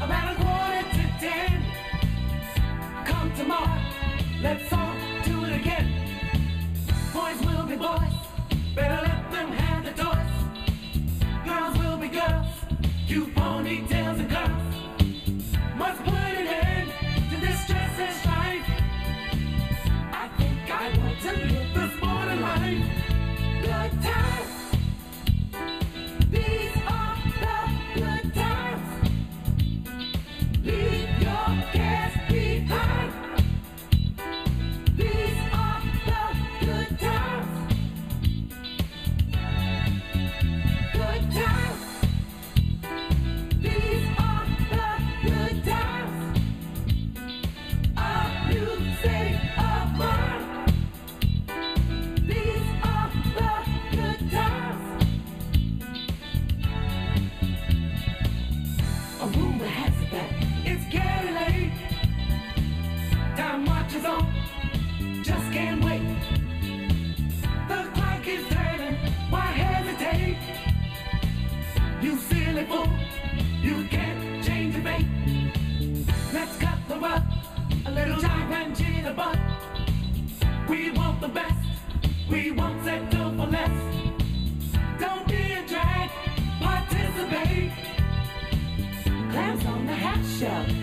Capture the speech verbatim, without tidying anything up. About a quarter to ten. Come tomorrow, let's all do it again. Boys will be boys, better let them have the toys. Girls will be girls, you ponytails and girls must put an end to this stress and strife. I think I want to live this morning life. Good times. Just can't wait. The clock is turning, why hesitate? You silly fool, you can't change the bait. Let's cut the rug, a little jive and jitterbug. We want the best, we won't settle for less. Don't be a drag, participate. Clams on the half shell.